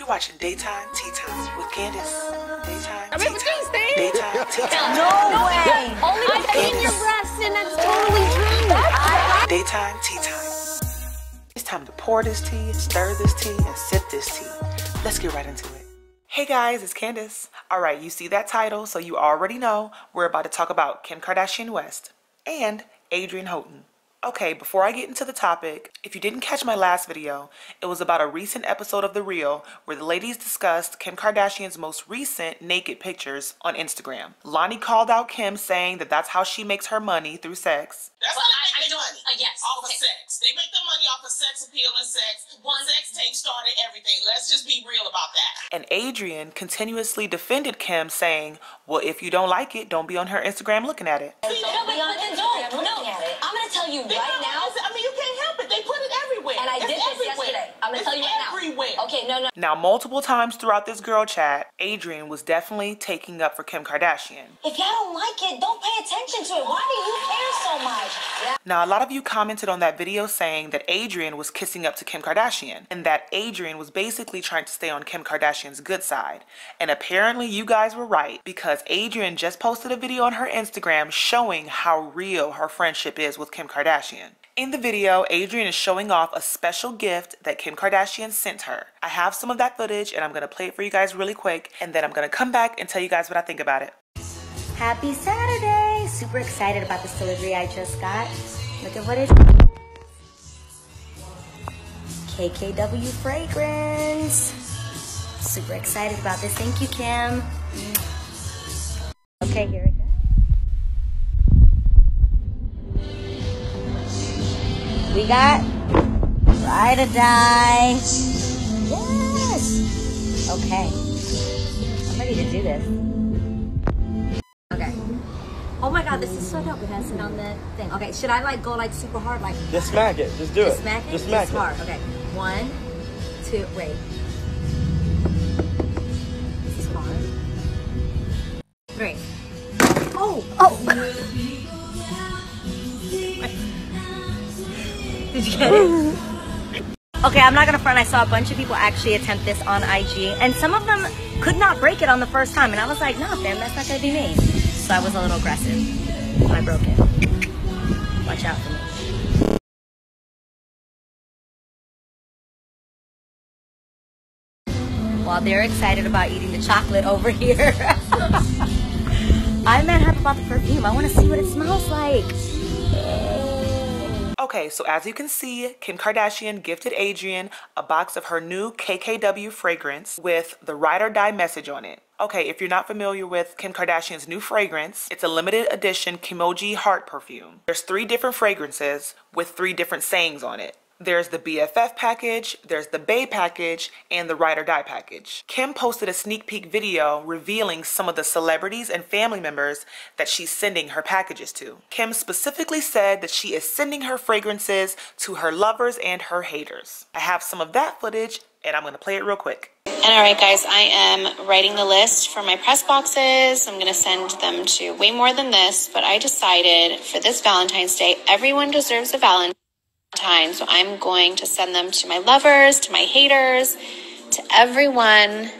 You're watching Daytime Tea Time with Candace. Daytime Tea Time. Daytime Tea Time. No way. Only I've seen your breasts and that's totally true. Daytime Tea Time. It's time to pour this tea and stir this tea and sip this tea. Let's get right into it. Hey guys, it's Candace. All right, you see that title, so you already know we're about to talk about Kim Kardashian West and Adrienne Houghton. Okay, before I get into the topic, if you didn't catch my last video, it was about a recent episode of The Real where the ladies discussed Kim Kardashian's most recent naked pictures on Instagram. Loni called out Kim, saying that that's how she makes her money, through sex. That's how they make money. Yes. Off of sex. They make the money off of sex appeal and sex. One sex tape started everything. Let's just be real about that. And Adrienne continuously defended Kim, saying, well, if you don't like it, don't be on her Instagram looking at it. I'm going to tell you right now. I mean, you can't help it. They put it everywhere. And I did this yesterday. I'm going to tell you right now. Everywhere. Okay, no. Now, multiple times throughout this girl chat, Adrienne was definitely taking up for Kim Kardashian. If y'all don't like it, don't pay attention to it. Why do you care so much? Yeah. Now, a lot of you commented on that video saying that Adrienne was kissing up to Kim Kardashian and that Adrienne was basically trying to stay on Kim Kardashian's good side. And apparently, you guys were right, because Adrienne just posted a video on her Instagram showing how real her friendship is with Kim Kardashian. In the video, Adrienne is showing off a special gift that Kim Kardashian sent her. I have some of that footage and I'm gonna play it for you guys really quick, and then I'm gonna come back and tell you guys what I think about it. Happy Saturday! Super excited about this delivery I just got. Look at what it is. KKW Fragrance. Super excited about this. Thank you, Kim. Okay, here we go. We got Ride or Die. Yes! Okay. I'm ready to do this. Okay. Oh my god, this is so dope. It has it on the thing. Okay, should I like go like super hard? Like just smack it. Just do it. Just smack it? Just smack it. Hard. Okay. 1, 2, wait. This is hard. 3. Oh! Oh! Did you get it? Okay, I'm not gonna front, I saw a bunch of people actually attempt this on IG, and some of them could not break it on the first time, and I was like, nah, fam, that's not gonna be me. So I was a little aggressive. I broke it. Watch out for me. While they're excited about eating the chocolate over here, I'm mad about the perfume. I wanna see what it smells like. Okay, so as you can see, Kim Kardashian gifted Adrienne a box of her new KKW fragrance with the Ride or Die message on it. Okay, if you're not familiar with Kim Kardashian's new fragrance, it's a limited edition Kimoji Heart Perfume. There's 3 different fragrances with 3 different sayings on it. There's the BFF package, there's the Bae package, and the Ride or Die package. Kim posted a sneak peek video revealing some of the celebrities and family members that she's sending her packages to. Kim specifically said that she is sending her fragrances to her lovers and her haters. I have some of that footage and I'm gonna play it real quick. And all right guys, I am writing the list for my press boxes. I'm gonna send them to way more than this, but I decided for this Valentine's Day, everyone deserves a Valentine, so I'm going to send them to my lovers, to my haters, to everyone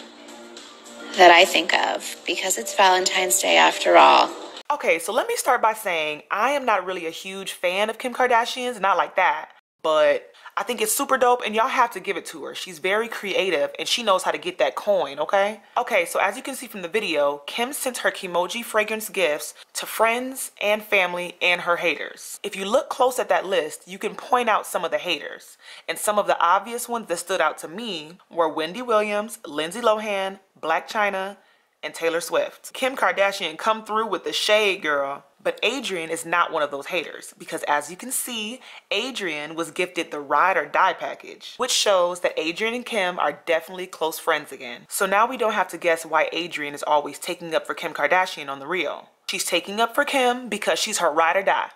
that I think of, because it's Valentine's Day after all. Okay, so let me start by saying I am not really a huge fan of Kim Kardashian's, not like that, but I think it's super dope and y'all have to give it to her. She's very creative and she knows how to get that coin, okay? Okay, so as you can see from the video, Kim sent her Kimoji fragrance gifts to friends and family and her haters. If you look close at that list, you can point out some of the haters. And some of the obvious ones that stood out to me were Wendy Williams, Lindsay Lohan, Blac Chyna, and Taylor Swift. Kim Kardashian come through with the shade, girl. But Adrienne is not one of those haters, because as you can see, Adrienne was gifted the Ride or Die package, which shows that Adrienne and Kim are definitely close friends again. So now we don't have to guess why Adrienne is always taking up for Kim Kardashian on The Real. She's taking up for Kim because she's her ride or die.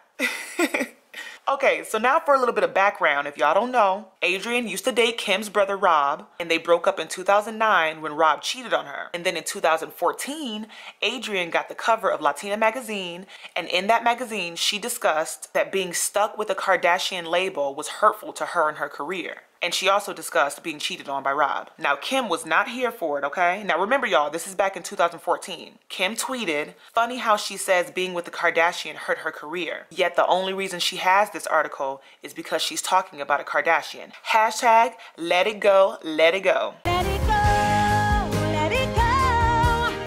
Okay, so now for a little bit of background, if y'all don't know, Adrienne used to date Kim's brother Rob, and they broke up in 2009 when Rob cheated on her. And then in 2014, Adrienne got the cover of Latina Magazine, and in that magazine, she discussed that being stuck with a Kardashian label was hurtful to her and her career. and she also discussed being cheated on by Rob. Now, Kim was not here for it, okay? Now, remember, y'all, this is back in 2014. Kim tweeted, "Funny how she says being with the Kardashian hurt her career. Yet the only reason she has this article is because she's talking about a Kardashian. Hashtag, let it go, let it go. Let it go, let it go.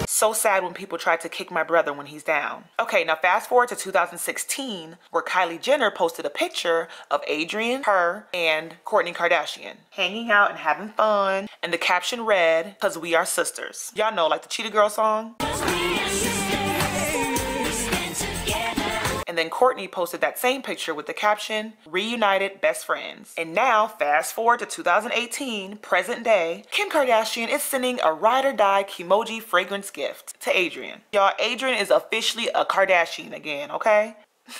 So sad when people try to kick my brother when he's down." Okay, now fast forward to 2016, where Kylie Jenner posted a picture of Adrienne, her, and Kourtney Kardashian hanging out and having fun. And the caption read, "Cause we are sisters." Y'all know, like the Cheetah Girls song. And then Kourtney posted that same picture with the caption, "Reunited best friends." And now fast forward to 2018, present day, Kim Kardashian is sending a ride or die Kimoji fragrance gift to Adrienne. Y'all, Adrienne is officially a Kardashian again, okay?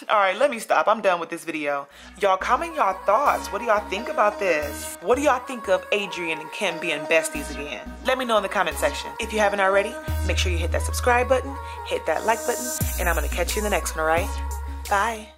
All right, let me stop. I'm done with this video. Y'all, comment y'all thoughts. What do y'all think about this? What do y'all think of Adrienne and Kim being besties again? Let me know in the comment section. If you haven't already, make sure you hit that subscribe button, hit that like button, and I'm gonna catch you in the next one, all right? Bye.